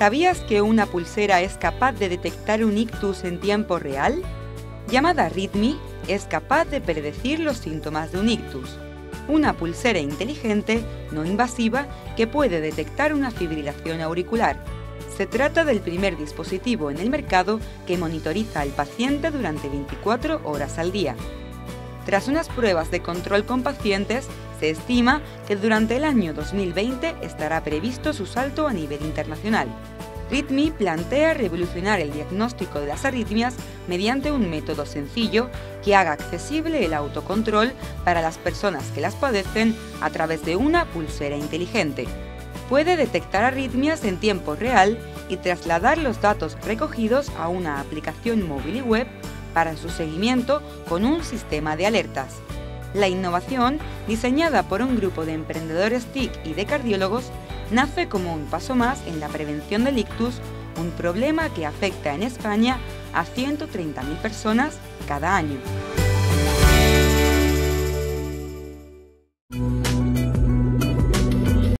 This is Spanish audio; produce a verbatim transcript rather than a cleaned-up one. ¿Sabías que una pulsera es capaz de detectar un ictus en tiempo real? Llamada Rithmi, es capaz de predecir los síntomas de un ictus. Una pulsera inteligente, no invasiva, que puede detectar una fibrilación auricular. Se trata del primer dispositivo en el mercado que monitoriza al paciente durante veinticuatro horas al día. Tras unas pruebas de control con pacientes, se estima que durante el año dos mil veinte estará previsto su salto a nivel internacional. Rithmi plantea revolucionar el diagnóstico de las arritmias mediante un método sencillo que haga accesible el autocontrol para las personas que las padecen a través de una pulsera inteligente. Puede detectar arritmias en tiempo real y trasladar los datos recogidos a una aplicación móvil y web para su seguimiento con un sistema de alertas. La innovación, diseñada por un grupo de emprendedores T I C y de cardiólogos, nace como un paso más en la prevención del ictus, un problema que afecta en España a ciento treinta mil personas cada año.